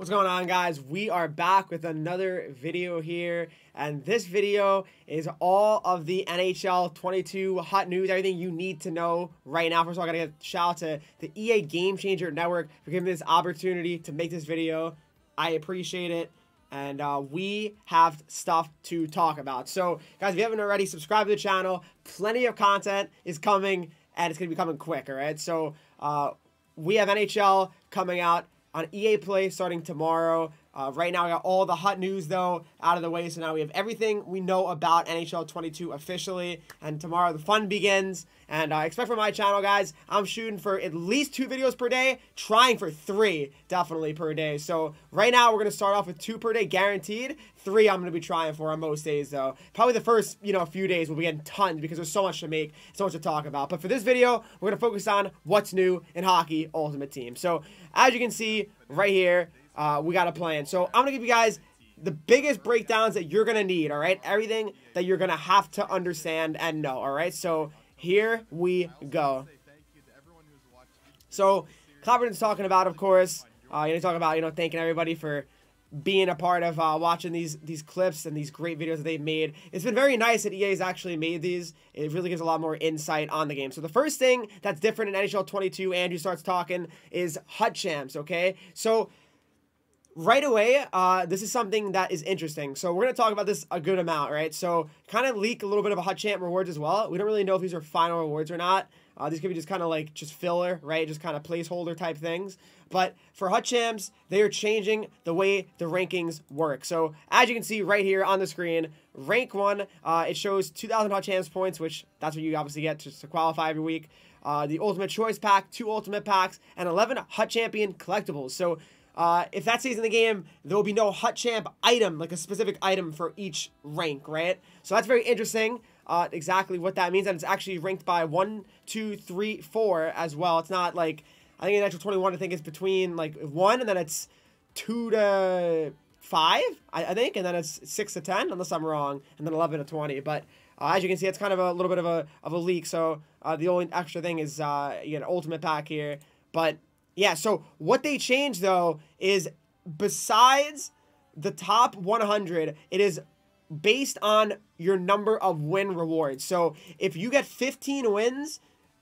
What's going on, guys? We are back with another video here, and this video is all of the NHL 22 hot news, everything you need to know right now. First of all, I gotta give a shout out to the EA Game Changer Network for giving me this opportunity to make this video. I appreciate it, and we have stuff to talk about. So, guys, if you haven't already, subscribe to the channel. Plenty of content is coming, and it's gonna be coming quick, all right? So, we have NHL coming out on EA Play starting tomorrow. Right now, we got all the HUT news, though, out of the way. So now we have everything we know about NHL 22 officially. And tomorrow, the fun begins. And expect from my channel, guys, I'm shooting for at least 2 videos per day, trying for 3, definitely, per day. So right now, we're going to start off with 2 per day, guaranteed. 3 I'm going to be trying for on most days, though. Probably the first, few days we'll be getting tons because there's so much to make, so much to talk about. But for this video, we're going to focus on what's new in Hockey Ultimate Team. So as you can see right here, we got a plan. So I'm going to give you guys the biggest breakdowns that you're going to need, all right? Everything that you're going to have to understand and know, all right? So here we go. So Clapperton's talking about, of course, he's talking about, thanking everybody for being a part of watching these clips and these great videos that they've made. It's been very nice that EA's actually made these. It really gives a lot more insight on the game. So the first thing that's different in NHL 22, Andrew starts talking, is HUT Champs, okay? So right away, this is something that is interesting. So we're going to talk about this a good amount, right? So kind of leak a little bit of a HUT Champ rewards as well. We don't really know if these are final rewards or not. These could be just kind of like just filler, right? Just kind of placeholder type things. But for HUT Champs, they are changing the way the rankings work. So as you can see right here on the screen, rank 1, it shows 2,000 HUT Champs points, which that's what you obviously get just to qualify every week. The Ultimate Choice Pack, 2 Ultimate Packs, and 11 HUT Champion Collectibles. So if that stays in the game, there will be no HUT Champ item, like a specific item for each rank, right? So that's very interesting, exactly what that means. And it's actually ranked by 1, 2, 3, 4 as well. It's not like, I think in actual 21, I think it's between like 1 and then it's 2 to 5, I think. And then it's 6 to 10, unless I'm wrong. And then 11 to 20. But as you can see, it's kind of a little bit of a leak. So the only extra thing is you get an ultimate pack here. But yeah, so what they changed, though, is besides the top 100, it is based on your number of win rewards. So if you get 15 wins,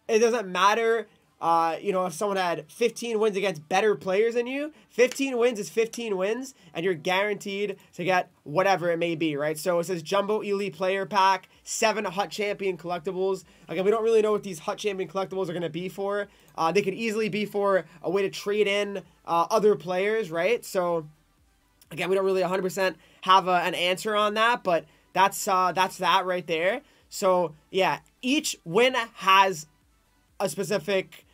it doesn't matter, if someone had 15 wins against better players than you. 15 wins is 15 wins, and you're guaranteed to get whatever it may be, right? So it says Jumbo Elite Player Pack, 7 HUT Champion Collectibles. Again, we don't really know what these HUT Champion Collectibles are going to be for. They could easily be for a way to trade in other players, right? So again, we don't really 100% have an answer on that, but that's that right there. So yeah, each win has a specific,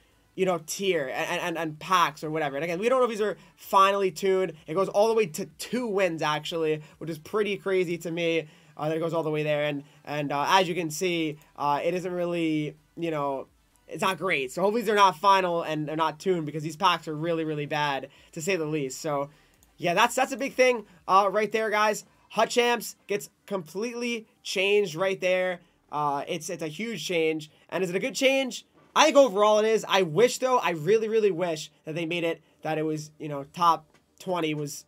tier and packs or whatever. And again, we don't know if these are finally tuned. It goes all the way to 2 wins, actually, which is pretty crazy to me that it goes all the way there. And as you can see, it isn't really, it's not great. So hopefully they're not final and they're not tuned, because these packs are really, really bad, to say the least. So yeah, that's a big thing right there, guys. HUT Champs gets completely changed right there. It's a huge change. And is it a good change? I think overall it is. I wish, though, I really, really wish that they made it that it was, top 20 was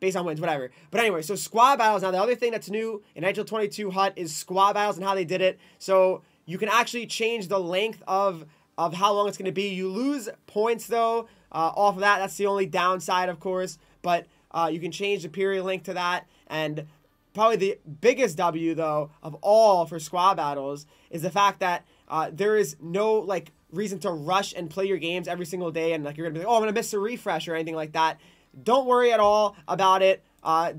based on wins, whatever. But anyway, so Squad Battles. Now, the other thing that's new in NHL 22 HUT is Squad Battles and how they did it. So you can actually change the length of how long it's going to be. You lose points, though, off of that. That's the only downside, of course. But you can change the period length to that. And probably the biggest W, though, of all for Squad Battles is the fact that there is no, reason to rush and play your games every single day and, you're going to be like, oh, I'm going to miss a refresh or anything like that. Don't worry at all about it.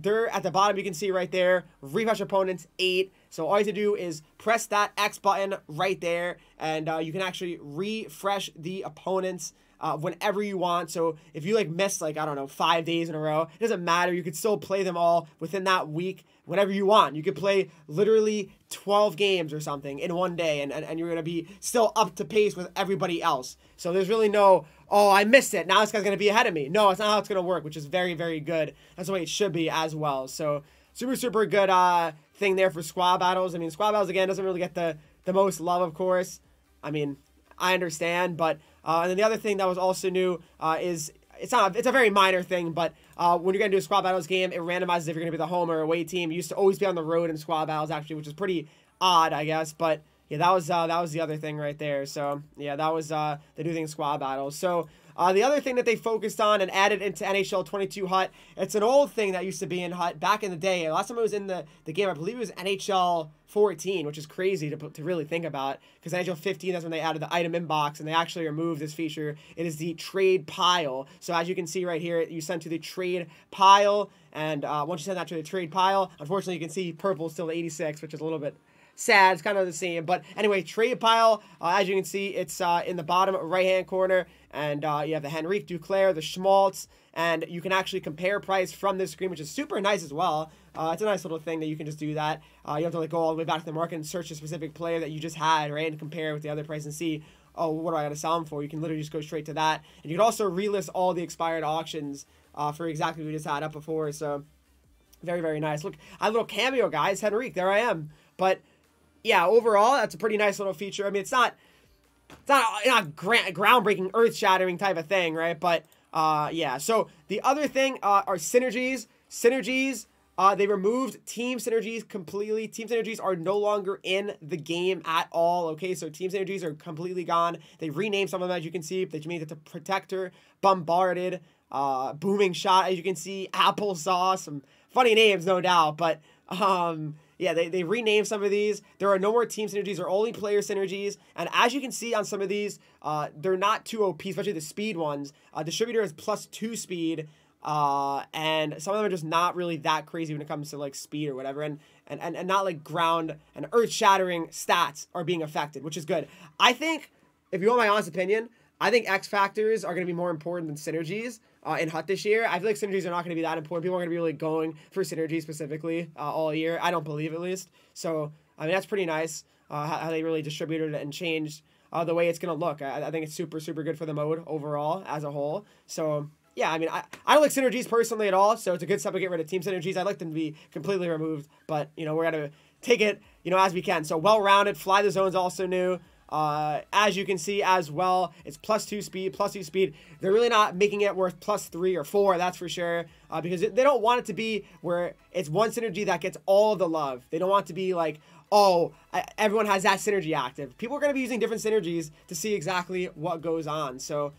They're at the bottom, you can see right there, refresh opponents 8. So all you have to do is press that X button right there, and you can actually refresh the opponents whenever you want. So if you, miss, I don't know, 5 days in a row, it doesn't matter. You could still play them all within that week. Whenever you want. You could play literally 12 games or something in one day, and you're going to be still up to pace with everybody else. So there's really no, oh, I missed it, now this guy's going to be ahead of me. No, it's not how it's going to work, which is very, very good. That's the way it should be as well. So super, super good thing there for Squad Battles. I mean, Squad Battles, again, doesn't really get the most love, of course. I mean, I understand. But and then the other thing that was also new is it's a very minor thing, but when you're going to do a squad battles game, it randomizes if you're going to be the home or away team. It used to always be on the road in squad battles, actually, which is pretty odd, I guess. But yeah, that was the other thing right there. So yeah, that was the new thing in squad battles. So the other thing that they focused on and added into NHL 22 HUT, it's an old thing that used to be in HUT back in the day. Last time it was in the game, I believe it was NHL 14, which is crazy to really think about, because NHL 15, that's when they added the item inbox, and they actually removed this feature. It is the trade pile. So as you can see right here, you send to the trade pile, and once you send that to the trade pile, unfortunately you can see purple is still the 86, which is a little bit sad. It's kind of the same, but anyway, trade pile, as you can see, it's in the bottom right hand corner, and you have the Henrique Duclair, the Schmaltz, and you can actually compare price from this screen, which is super nice as well. It's a nice little thing that you can just do that. You have to like go all the way back to the market and search a specific player that you just had, right, and compare it with the other price and see, oh, what do I got to sell them for? You can literally just go straight to that, and you can also relist all the expired auctions for exactly what we just had up before. So very, very nice. Look, I had a little cameo, guys. Henrique, there I am. But yeah, overall, that's a pretty nice little feature. I mean, it's not groundbreaking, earth-shattering type of thing, right? But yeah, so the other thing are synergies. They removed team synergies completely. Team synergies are no longer in the game at all, okay? So team synergies are completely gone. They renamed some of them, as you can see. They made it to Protector, Bombarded, Booming Shot, as you can see, Applesauce, some funny names, no doubt, but yeah, they renamed some of these. There are no more team synergies. They're only player synergies. And as you can see on some of these, they're not too OP, especially the speed ones. Distributor is +2 speed. And some of them are just not really that crazy when it comes to like speed or whatever. And not like ground and earth-shattering stats are being affected, which is good. I think, if you want my honest opinion, I think X-Factors are going to be more important than synergies in HUT this year. I feel like synergies are not going to be that important. People are going to be really going for synergies specifically all year. I don't believe, at least. So, I mean, that's pretty nice how they really distributed it and changed the way it's going to look. I think it's super, super good for the mode overall as a whole. So yeah, I mean, I don't like synergies personally at all, so it's a good step to get rid of team synergies. I'd like them to be completely removed, but, you know, we're going to take it, you know, as we can. So, Well-Rounded, Fly the Zones also new. As you can see as well, it's +2 speed, +2 speed. They're really not making it worth +3 or 4, that's for sure, because they don't want it to be where it's one synergy that gets all the love. They don't want it to be like, oh, everyone has that synergy active. People are going to be using different synergies to see exactly what goes on. So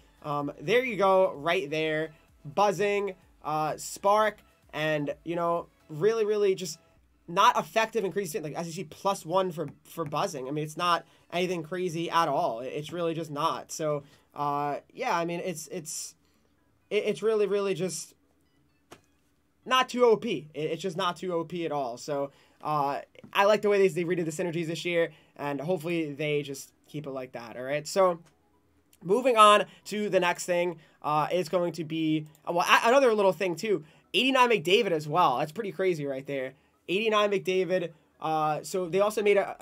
there you go right there. Buzzing, Spark, and, you know, really, really just not effective increasing, like as you see, +1 for buzzing. I mean, it's not anything crazy at all. It's really just not. So yeah, I mean, it's really, really just not too OP. It's just not too OP at all. So I like the way they redid the synergies this year, and hopefully they just keep it like that. All right, so moving on to the next thing, it's going to be, well, another little thing too, 89 McDavid as well. That's pretty crazy right there. 89 McDavid. So they also made a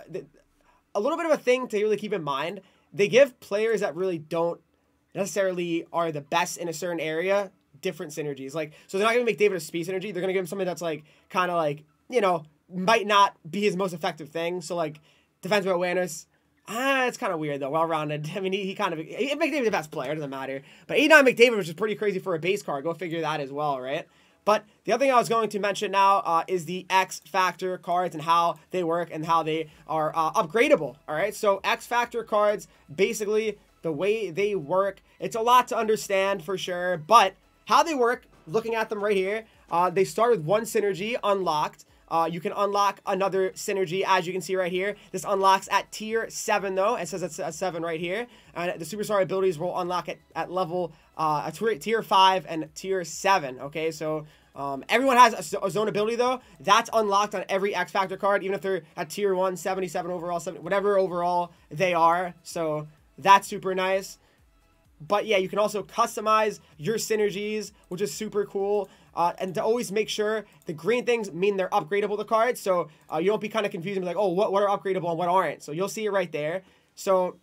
little bit of a thing to really keep in mind. They give players that really don't necessarily are the best in a certain area different synergies. Like, so they're not going to McDavid a speed synergy. They're going to give him something that's like kind of like, you know, might not be his most effective thing. So like defensive awareness. It's kind of weird though. Well-Rounded. I mean, he kind of McDavid the best player. It doesn't matter. But 89 McDavid, which is pretty crazy for a base card. Go figure that as well, right? But the other thing I was going to mention now is the X-Factor cards and how they work and how they are upgradable, all right? So X-Factor cards, basically the way they work, it's a lot to understand for sure, but how they work, looking at them right here, they start with one synergy unlocked. You can unlock another synergy, as you can see right here. This unlocks at tier 7, though. It says it's a 7 right here. And the superstar abilities will unlock it at level tier 5 and tier 7, okay? So everyone has a zone ability, though. That's unlocked on every X-Factor card, even if they're at tier 1, 77 overall, 70, whatever overall they are. So that's super nice. But yeah, you can also customize your synergies, which is super cool. And to always make sure the green things mean they're upgradable, the cards. So you don't be kind of confused and be like, oh, what are upgradable and what aren't? So you'll see it right there. So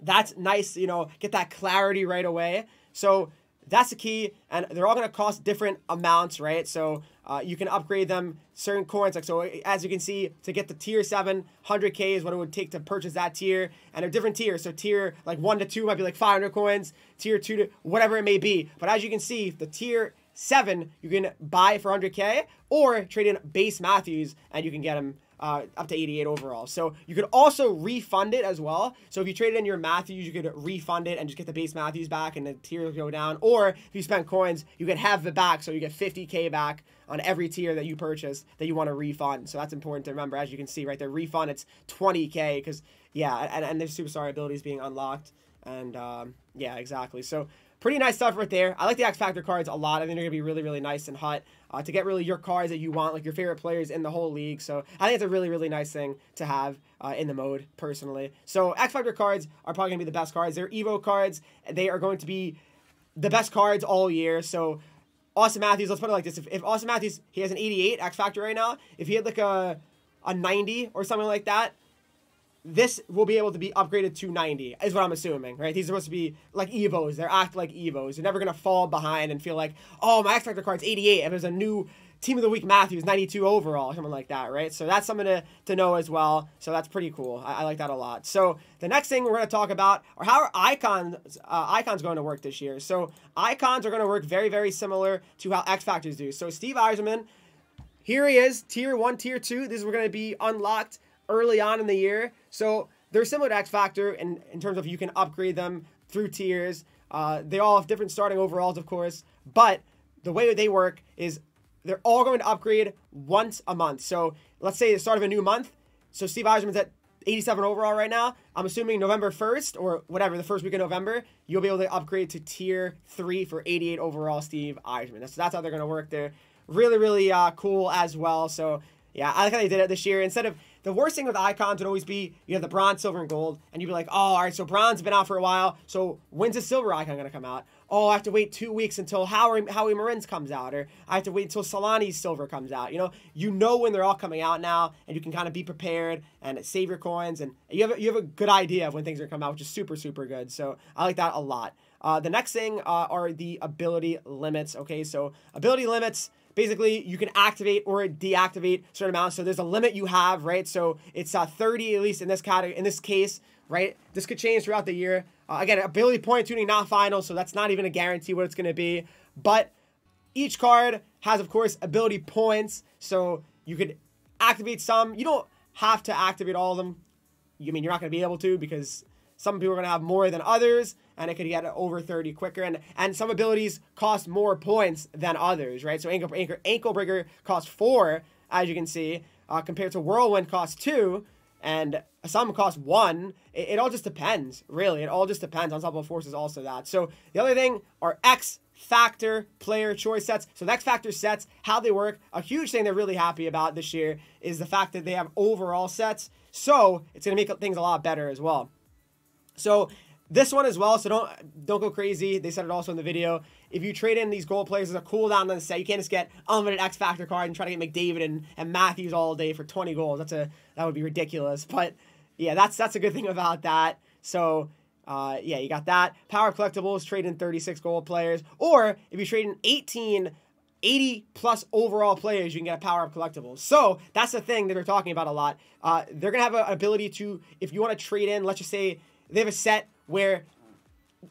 that's nice, you know, get that clarity right away. So that's the key. And they're all going to cost different amounts, right? So You can upgrade them, certain coins. Like, so as you can see, to get the tier 7, 100K is what it would take to purchase that tier. And they're different tiers. So tier like 1 to 2 might be like 500 coins, tier 2 to whatever it may be. But as you can see, the tier 7, you can buy for 100K or trade in base Matthews and you can get him up to 88 overall. So you could also refund it as well. So if you traded in your Matthews, you could refund it and just get the base Matthews back and the tiers go down. Or if you spent coins, you could have it back. So you get 50K back on every tier that you purchased that you want to refund. So that's important to remember. As you can see right there, refund, it's 20K because, yeah, and there's superstar abilities being unlocked. And yeah, exactly. So pretty nice stuff right there. I like the X-Factor cards a lot. I think they're going to be really, really nice in HUT to get really your cards that you want, like your favorite players in the whole league. So I think it's a really, really nice thing to have in the mode, personally. So X-Factor cards are probably going to be the best cards. They're Evo cards. They are going to be the best cards all year. So Auston Matthews, let's put it like this. If Auston Matthews, he has an 88 X-Factor right now. If he had like a 90 or something like that, this will be able to be upgraded to 90, is what I'm assuming, right? These are supposed to be like Evos. They're act like Evos. You're never going to fall behind and feel like, oh, my X-Factor card's 88, and there's a new Team of the Week Matthews, 92 overall, something like that, right? So that's something to know as well. So that's pretty cool. I like that a lot. So the next thing we're going to talk about are how are icons going to work this year. So icons are going to work very, very similar to how X-Factors do. So Steve Yzerman, here he is, Tier 1, Tier 2. These were going to be unlocked early on in the year. So they're similar to X-Factor in terms of you can upgrade them through tiers. They all have different starting overalls, of course, but the way that they work is they're all going to upgrade once a month. So let's say the start of a new month. So Steve Yzerman's at 87 overall right now. I'm assuming November 1st or whatever, the first week of November, you'll be able to upgrade to Tier 3 for 88 overall Steve Yzerman. That's how they're going to work there. Really, really cool as well. So yeah, I like how they did it this year. Instead of the worst thing with icons would always be, you have the bronze, silver, and gold, and you'd be like, oh, all right, so bronze has been out for a while, so when's the silver icon going to come out? Oh, I have to wait 2 weeks until Howie Morenz comes out, or I have to wait until Solani's silver comes out. You know when they're all coming out now, and you can kind of be prepared and save your coins, and you have a good idea of when things are going to come out, which is super, super good. So I like that a lot. The next thing are the ability limits. Okay, so ability limits. Basically, you can activate or deactivate certain amounts. So there's a limit you have, right? So it's 30, at least in this category, in this case, right? This could change throughout the year. Again, ability point tuning, not final. So that's not even a guarantee what it's going to be. But each card has, of course, ability points. So you could activate some. You don't have to activate all of them. I mean, you're not going to be able to because some people are going to have more than others, and it could get over 30 quicker. And some abilities cost more points than others, right? So Ankle Breaker costs 4, as you can see, compared to Whirlwind costs 2, and some cost 1. It all just depends, really. It all just depends. Unstoppable Force is also that. So the other thing are X-Factor player choice sets. So the X-Factor sets, how they work. A huge thing they're really happy about this year is the fact that they have overall sets. So it's going to make things a lot better as well. So this one as well, so don't go crazy. They said it also in the video. If you trade in these gold players, there's a cooldown on the set. You can't just get unlimited X-Factor card and try to get McDavid and Matthews all day for 20 goals. That would be ridiculous. But yeah, that's a good thing about that. So yeah, you got that. Power Collectibles, trade in 36 gold players. Or if you trade in 80 plus overall players, you can get a power up collectible. So that's the thing that they're talking about a lot. They're going to have an ability to, if you want to trade in, let's just say they have a set where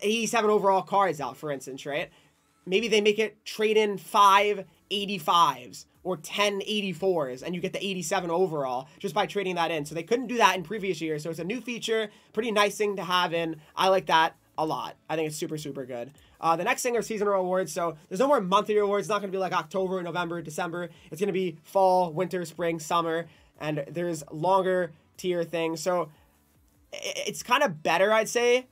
87 overall cards out, for instance, right? Maybe they make it trade in 5 85s or 10 84s, and you get the 87 overall just by trading that in. So they couldn't do that in previous years. So it's a new feature, pretty nice thing to have in. I like that a lot. I think it's super, super good. The next thing are seasonal rewards. So there's no more monthly rewards. It's not going to be like October, November, December. It's going to be fall, winter, spring, summer, and there's longer tier things. So it's kind of better, I'd say.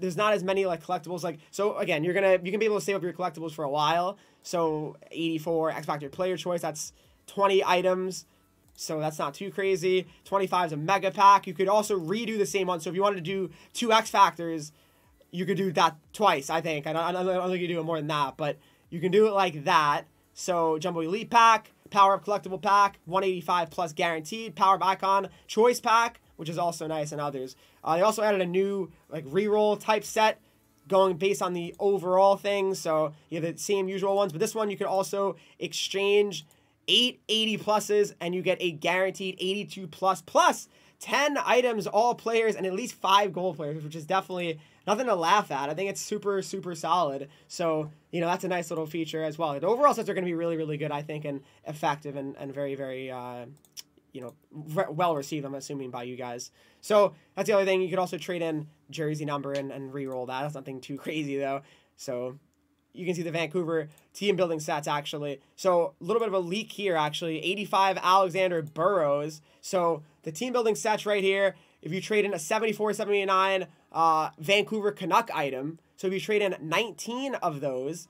There's not as many like collectibles. Like, so again, you can be able to save up your collectibles for a while. So 84 X-Factor player choice, that's 20 items. So that's not too crazy. 25 is a mega pack. You could also redo the same one. So if you wanted to do 2 X-Factors, you could do that twice, I think. I don't think you do it more than that, but you can do it like that. So Jumbo Elite Pack, Power Up Collectible Pack, 185 plus guaranteed, Power Up Icon Choice Pack, which is also nice, and others. They also added a new like reroll type set going based on the overall thing. So you have the same usual ones, but this one you could also exchange 8 80 pluses and you get a guaranteed 82 plus, plus 10 items, all players, and at least 5 goal players, which is definitely nothing to laugh at. I think it's super, super solid. So, you know, that's a nice little feature as well. The overall sets are going to be really, really good, I think, and effective and very, very, you know, well received, I'm assuming, by you guys. So that's the other thing. You could also trade in jersey number and re-roll that. That's nothing too crazy, though. So you can see the Vancouver team building stats, actually. So a little bit of a leak here, actually. 85 Alexander Burrows. So the team building stats right here, if you trade in a 74, 79 Vancouver Canuck item, so if you trade in 19 of those,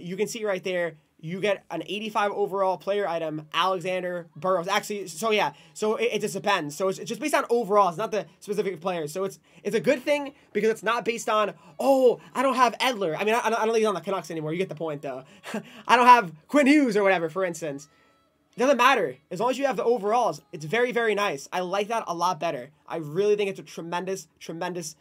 you can see right there, you get an 85 overall player item, Alexander Burrows. Actually, so yeah, so it just depends. So it's just based on overalls, not the specific players. So it's a good thing because it's not based on, oh, I don't have Edler. I mean, I don't think he's on the Canucks anymore. You get the point, though. I don't have Quinn Hughes or whatever, for instance. Doesn't matter. As long as you have the overalls, it's very, very nice. I like that a lot better. I really think it's a tremendous, tremendous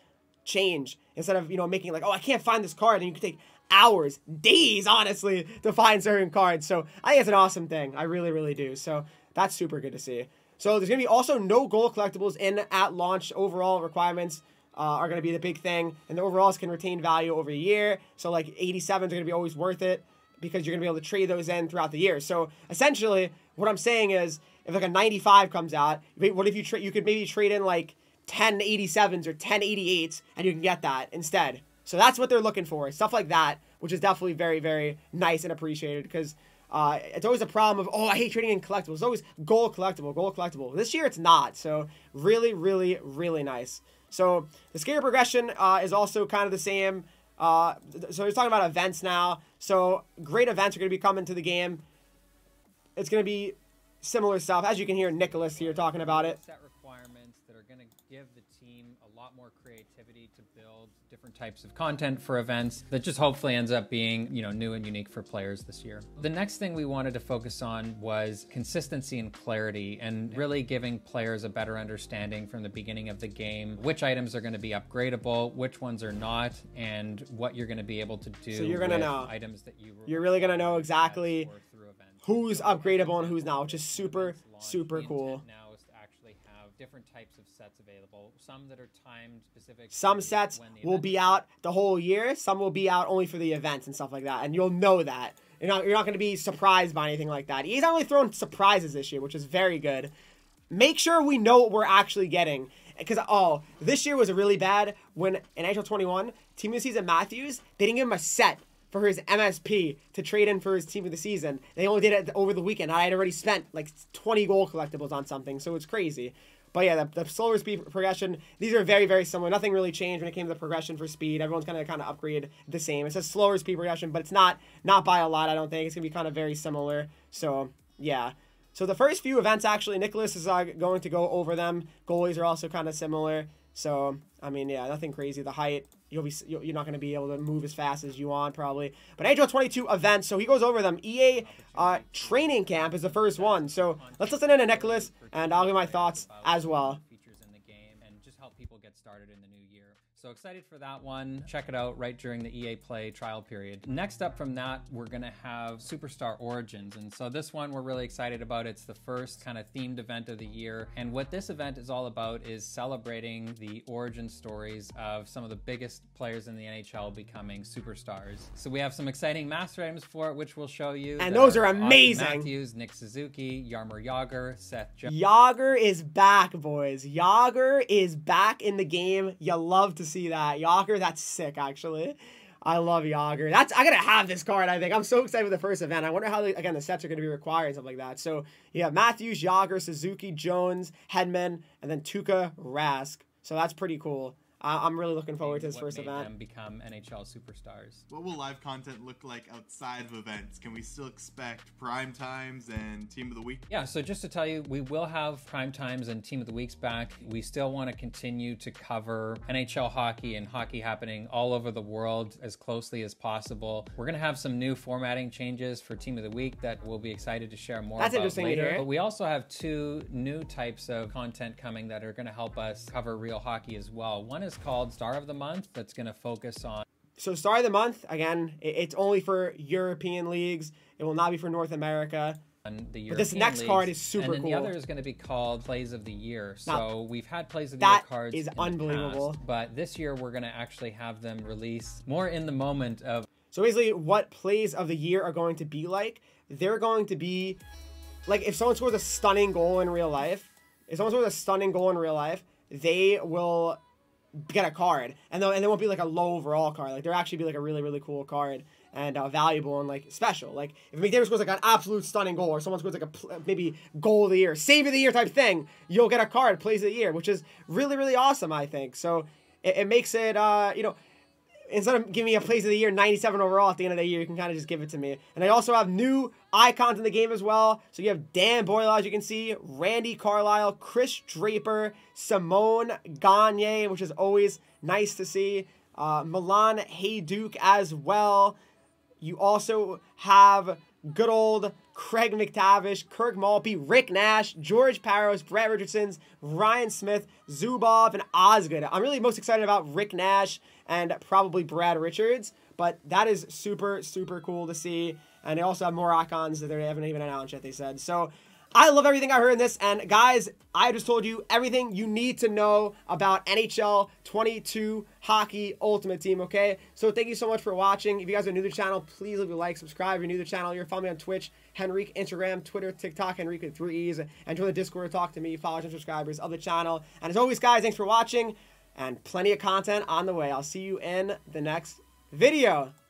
change. Instead of, you know, making like, oh, I can't find this card, and you can take hours, days, honestly, to find certain cards. So I think it's an awesome thing. I really, really do. So that's super good to see. So there's going to be also no goal collectibles in at launch. Overall requirements are going to be the big thing, and the overalls can retain value over a year. So like 87s are going to be always worth it, because you're going to be able to trade those in throughout the year. So essentially what I'm saying is, if like a 95 comes out, what if you trade, you could maybe trade in like 10 87s or 10 88s and you can get that instead. So that's what they're looking for, stuff like that, which is definitely very, very nice and appreciated, because it's always a problem of, oh, I hate trading in collectibles. It's always goal collectible, goal collectible. This year it's not. So really, really, really nice. So the skater progression is also kind of the same. So we're talking about events now. So great events are going to be coming to the game. It's going to be similar stuff, as you can hear Nicholas here talking about it. Set requirements that are going to give the team a lot more creativity to build different types of content for events that just hopefully ends up being, you know, new and unique for players this year. The next thing we wanted to focus on was consistency and clarity, and really giving players a better understanding from the beginning of the game, which items are going to be upgradable, which ones are not, and what you're going to be able to do. So you're going to know items that you're really going to know exactly who's upgradable and who's not, which is super, super cool. Different types of sets available, some that are time specific. Some sets will be out the whole year, some will be out only for the events and stuff like that, and you'll know that. You're not going to be surprised by anything like that. He's only throwing surprises this year, which is very good. Make sure we know what we're actually getting, because this year was really bad when in NHL 21 team of the season Matthews, they didn't give him a set for his MSP to trade in for his team of the season. They only did it over the weekend. I had already spent like 20 goal collectibles on something, so it's crazy. But yeah, the slower speed progression, these are very, very similar. Nothing really changed when it came to the progression for speed. Everyone's going to kind of upgrade the same. It's a slower speed progression, but it's not by a lot, I don't think. It's going to be kind of very similar. So, yeah. So the first few events, actually, Nicholas is going to go over them. Goalies are also kind of similar. So, I mean, yeah, nothing crazy. The height, you're not going to be able to move as fast as you want, probably. But NHL 22 events, so he goes over them. EA Training Camp is the first one. So let's listen in to Nicholas, and I'll give my thoughts as well. Features in the game and just help people get started in the new year. So excited for that one. Check it out right during the EA Play trial period. Next up from that, we're going to have Superstar Origins. And so this one we're really excited about. It's the first kind of themed event of the year. And what this event is all about is celebrating the origin stories of some of the biggest players in the NHL becoming superstars. So we have some exciting master items for it, which we'll show you. And those are amazing. Auston Matthews, Nick Suzuki, Jaromir Jagr, Seth Jones. Jagr is back, boys. Jagr is back in the game. You love to see that. Jagr, that's sick, actually. I love Jagr. I gotta have this card, I think. I'm so excited for the first event. I wonder how, again, the sets are gonna be required and stuff like that. So, yeah, Matthews, Jagr, Suzuki, Jones, Hedman, and then Tuukka Rask. So that's pretty cool. I'm really looking forward to this first event. Them become NHL superstars. What will live content look like outside of events? Can we still expect prime times and team of the week? Yeah, so just to tell you, we will have prime times and team of the weeks back. We still want to continue to cover NHL hockey and hockey happening all over the world as closely as possible. We're going to have some new formatting changes for team of the week that we'll be excited to share more about later. But we also have 2 new types of content coming that are going to help us cover real hockey as well. One is called Star of the Month, that's going to focus on So Star of the Month, again, it's only for European leagues. It will not be for North America. But this next card is super cool. And then the other is going to be called Plays of the Year. So we've had Plays of the Year cards in the past. That is unbelievable. But this year we're going to actually have them release more in the moment of... So basically what Plays of the Year are going to be like, they're going to be... Like if someone scores a stunning goal in real life, they will get a card. And they won't be like a low overall card. Like they'll actually be like a really, really cool card. And valuable and like special. Like if McDavid scores like an absolute stunning goal, or someone scores like a maybe goal of the year, save of the year type thing, you'll get a card, Plays of the Year, which is really, really awesome, I think. So it makes it, you know, instead of giving me a Plays of the Year 97 overall at the end of the year, you can kind of just give it to me. And I also have new icons in the game as well. So you have Dan Boyle, as you can see, Randy Carlisle, Chris Draper, Simone Gagne, which is always nice to see, Milan Hayduke as well. You also have good old Craig McTavish, Kirk Maltby, Rick Nash, George Paros, Brett Richardson's, Ryan Smith, Zubov, and Osgood. I'm really most excited about Rick Nash and probably Brad Richards, but that is super, super cool to see. And they also have more icons that they haven't even announced yet, they said. So I love everything I heard in this. And guys, I just told you everything you need to know about NHL 22 Hockey Ultimate Team, okay? So thank you so much for watching. If you guys are new to the channel, please leave a like, subscribe. If you're new to the channel, you're following me on Twitch, Henrique, Instagram, Twitter, TikTok, Henrique with 3 E's. And join the Discord to talk to me, followers and subscribers of the channel. And as always, guys, thanks for watching and plenty of content on the way. I'll see you in the next video.